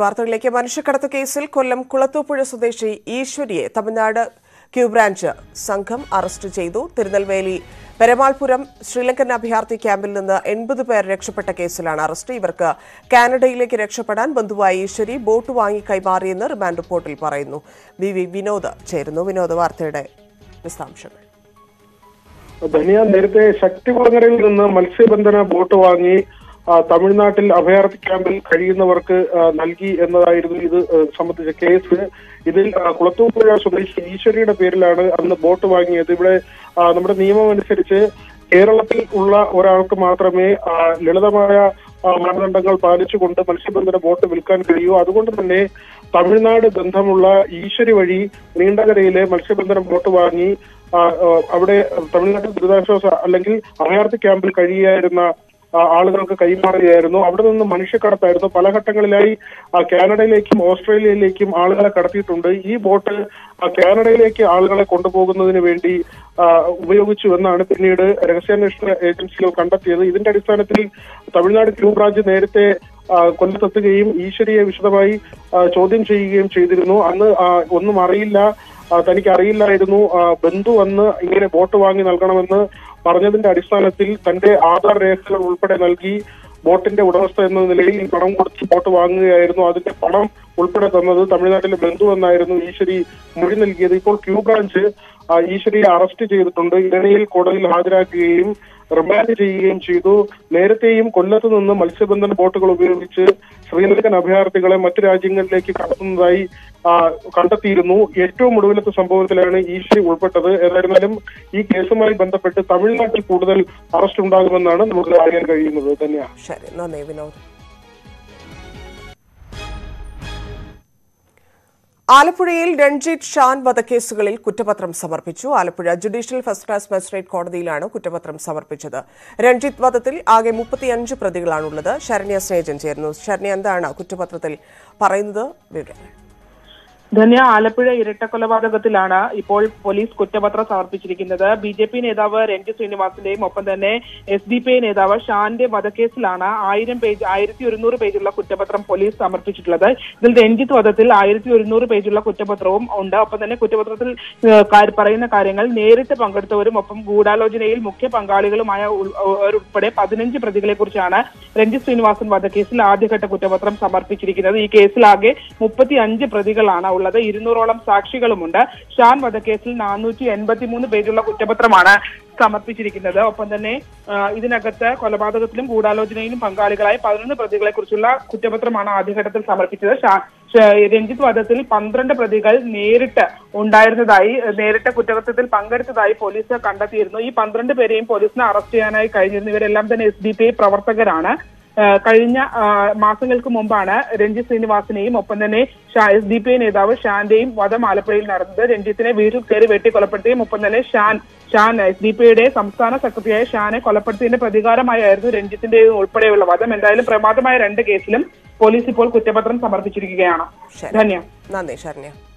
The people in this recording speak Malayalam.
വാർത്തകളിലേക്ക് മനുഷ്യക്കടത്ത് കേസിൽ കൊല്ലം കുളത്തൂപ്പുഴ സ്വദേശി ഈശ്വരിയെ തമിഴ്നാട് ക്യൂ ബ്രാഞ്ച് സംഘം അറസ്റ്റ് ചെയ്തു. തിരുനെൽവേലി പെരമാൾപുരം ശ്രീലങ്കൻ അഭയാർത്ഥി ക്യാമ്പിൽ നിന്ന് 80 പേർ രക്ഷപ്പെട്ട കേസിലാണ് അറസ്റ്റ്. ഇവർക്ക് കാനഡയിലേക്ക് രക്ഷപ്പെടാൻ ബന്ധുവായ ഈശ്വരി ബോട്ട് വാങ്ങി കൈമാറിയെന്ന് റിമാൻഡ് റിപ്പോർട്ടിൽ പറയുന്നു. വിനോദ് ചേരുന്നു. വിനോദ്, വാർത്തയുടെ വിശദാംശങ്ങൾ. നേരത്തെ ശക്തി കുളങ്ങരയിൽ നിന്ന് മത്സ്യബന്ധന ബോട്ട് വാങ്ങി തമിഴ്നാട്ടിൽ അഭയാർത്ഥി ക്യാമ്പിൽ കഴിയുന്നവർക്ക് നൽകി എന്നതായിരുന്നു ഇത് സംബന്ധിച്ച കേസ്. ഇതിൽ കുളത്തൂപ്പുഴ സ്വദേശി ഈശ്വരിയുടെ പേരിലാണ് അന്ന് ബോട്ട് വാങ്ങിയത്. ഇവിടെ നമ്മുടെ നിയമം അനുസരിച്ച് കേരളത്തിൽ ഉള്ള ഒരാൾക്ക് മാത്രമേ ലളിതമായ മാനദണ്ഡങ്ങൾ പാലിച്ചുകൊണ്ട് മത്സ്യബന്ധന ബോട്ട് വിൽക്കാൻ കഴിയൂ. അതുകൊണ്ട് തന്നെ തമിഴ്നാട് ബന്ധമുള്ള ഈശ്വരി വഴി നീണ്ടകരയിലെ മത്സ്യബന്ധന ബോട്ട് വാങ്ങി അവിടെ തമിഴ്നാട്ടിൽ ദുരിതാശ്വാസ അല്ലെങ്കിൽ അഭയാർത്ഥി ക്യാമ്പിൽ കഴിയായിരുന്ന ആളുകൾക്ക് കൈമാറുകയായിരുന്നു. അവിടെ നിന്ന് മനുഷ്യക്കടത്തായിരുന്നു. പല ഘട്ടങ്ങളിലായി കാനഡയിലേക്കും ഓസ്ട്രേലിയയിലേക്കും ആളുകളെ കടത്തിയിട്ടുണ്ട്. ഈ ബോട്ട് കാനഡയിലേക്ക് ആളുകളെ കൊണ്ടുപോകുന്നതിന് വേണ്ടി ഉപയോഗിച്ചുവെന്നാണ് പിന്നീട് രഹസ്യാന്വേഷണ ഏജൻസികൾ കണ്ടെത്തിയത്. ഇതിന്റെ അടിസ്ഥാനത്തിൽ തമിഴ്നാട് ക്യൂ ബ്രാഞ്ച് നേരത്തെ കൊല്ലത്തെത്തുകയും ഈശ്വരിയെ വിശദമായി ചോദ്യം ചെയ്യുകയും ചെയ്തിരുന്നു. അന്ന് ഒന്നും അറിയില്ല, തനിക്ക് അറിയില്ലായിരുന്നു. ബന്ധു വന്ന് ഇങ്ങനെ ബോട്ട് വാങ്ങി നൽകണമെന്ന് പറഞ്ഞതിന്റെ അടിസ്ഥാനത്തിൽ തന്റെ ആധാർ രേഖകൾ ഉൾപ്പെടെ നൽകി ബോട്ടിന്റെ ഉടമസ്ഥ എന്ന നിലയിൽ പണം കൊടുത്ത് ബോട്ട് വാങ്ങുകയായിരുന്നു. അതിന്റെ പണം ഉൾപ്പെടെ തന്നത് തമിഴ്നാട്ടിലെ ബന്ധു എന്നായിരുന്നു ഈശ്വരി മൊഴി നൽകിയത്. ഇപ്പോൾ ക്യൂ ബ്രാഞ്ച് ഈശ്വരിയെ അറസ്റ്റ് ചെയ്തിട്ടുണ്ട്. ഇടനിയിൽ കോടതിയിൽ ഹാജരാക്കുകയും റിമാൻഡ് ചെയ്യുകയും ചെയ്തു. നേരത്തെയും കൊല്ലത്ത് നിന്ന് മത്സ്യബന്ധന ബോട്ടുകൾ ഉപയോഗിച്ച് ശ്രീലങ്കൻ അഭയാർത്ഥികളെ മറ്റു രാജ്യങ്ങളിലേക്ക് കടത്തുന്നതായി കണ്ടെത്തിയിരുന്നു. ഏറ്റവും ഒടുവിലത്തെ സംഭവത്തിലാണ് ഈശ്വരി ഉൾപ്പെട്ടത്. ഏതായിരുന്നാലും ഈ കേസുമായി ബന്ധപ്പെട്ട് തമിഴ്നാട്ടിൽ കൂടുതൽ അറസ്റ്റ് ഉണ്ടാകുമെന്നാണ് നമുക്ക് അറിയാൻ കഴിയുന്നത്. തന്നെയാണ് ആലപ്പുഴയിൽ രൺജിത്ത് ഷാൻ വധക്കേസുകളിൽ കുറ്റപത്രം സമർപ്പിച്ചു. Alappuzha judicial first class magistrate കോടതിയിലാണ് കുറ്റപത്രം സമർപ്പിച്ചത്. രൺജിത്ത് വധത്തിൽ ആകെ 35 പ്രതികളാണുള്ളത്. ശരണ്യ സ്നേഹൻ ചേരുന്നു. ശരണ്യ, എന്താണ് കുറ്റപത്രത്തിൽ പറയുന്നത്? ധന്യ, ആലപ്പുഴ ഇരട്ടക്കൊലപാതകത്തിലാണ് ഇപ്പോൾ പോലീസ് കുറ്റപത്രം സമർപ്പിച്ചിരിക്കുന്നത്. BJP നേതാവ് രഞ്ജിത്ത് ശ്രീനിവാസിന്റെയും ഒപ്പം തന്നെ SDPI നേതാവ് ഷാന്റെ വധക്കേസിലാണ് 1100 പേജുള്ള കുറ്റപത്രം പോലീസ് സമർപ്പിച്ചിട്ടുള്ളത്. ഇതിൽ രഞ്ജിത്ത് വധത്തിൽ 1100 പേജുള്ള കുറ്റപത്രവും ഉണ്ട്. ഒപ്പം തന്നെ കുറ്റപത്രത്തിൽ പറയുന്ന കാര്യങ്ങൾ നേരിട്ട് പങ്കെടുത്തവരും ഒപ്പം ഗൂഢാലോചനയിൽ മുഖ്യ പങ്കാളികളുമായ ഉൾപ്പെടെ 15 പ്രതികളെ കുറിച്ചാണ് രഞ്ജിത്ത് ശ്രീനിവാസൻ വധക്കേസിൽ ആദ്യഘട്ട കുറ്റപത്രം സമർപ്പിച്ചിരിക്കുന്നത്. ഈ കേസിലാകെ 35 പ്രതികളാണ്. 200ഓളം സാക്ഷികളുമുണ്ട്. ഷാൻ വധക്കേസിൽ 483 പേജുള്ള കുറ്റപത്രമാണ് സമർപ്പിച്ചിരിക്കുന്നത്. ഒപ്പം തന്നെ ഇതിനകത്ത് കൊലപാതകത്തിലും ഗൂഢാലോചനയിലും പങ്കാളികളായ 11 പ്രതികളെ കുറിച്ചുള്ള കുറ്റപത്രമാണ് ആദ്യഘട്ടത്തിൽ സമർപ്പിച്ചത്. രഞ്ജിത്ത് വധത്തിൽ 12 പ്രതികൾ നേരിട്ട് കുറ്റകൃത്യത്തിൽ പങ്കെടുത്തതായി പോലീസ് കണ്ടെത്തിയിരുന്നു. ഈ 12 പേരെയും പോലീസിന് അറസ്റ്റ് ചെയ്യാനായി കഴിഞ്ഞിരുന്നു. ഇവരെല്ലാം തന്നെ SDPI പ്രവർത്തകരാണ്. കഴിഞ്ഞ മാസങ്ങൾക്ക് മുമ്പാണ് രഞ്ജിത്ത് ശ്രീനിവാസിനെയും ഒപ്പം തന്നെ SDPI നേതാവ് ഷാന്റെയും വധം ആലപ്പുഴയിൽ നടന്നത്. രഞ്ജിത്തിനെ വീട്ടിൽ കയറി വെട്ടിക്കൊലപ്പെടുത്തുകയും ഒപ്പം തന്നെ ഷാൻ SDPIയുടെ സംസ്ഥാന സെക്രട്ടറിയായ ഷാനെ കൊലപ്പെടുത്തിയതിന്റെ പ്രതികാരമായിരുന്നു രഞ്ജിത്തിന്റെയും ഉൾപ്പെടെയുള്ള വധം. എന്തായാലും പ്രമാദമായ 2 കേസിലും പോലീസ് ഇപ്പോൾ കുറ്റപത്രം സമർപ്പിച്ചിരിക്കുകയാണ്.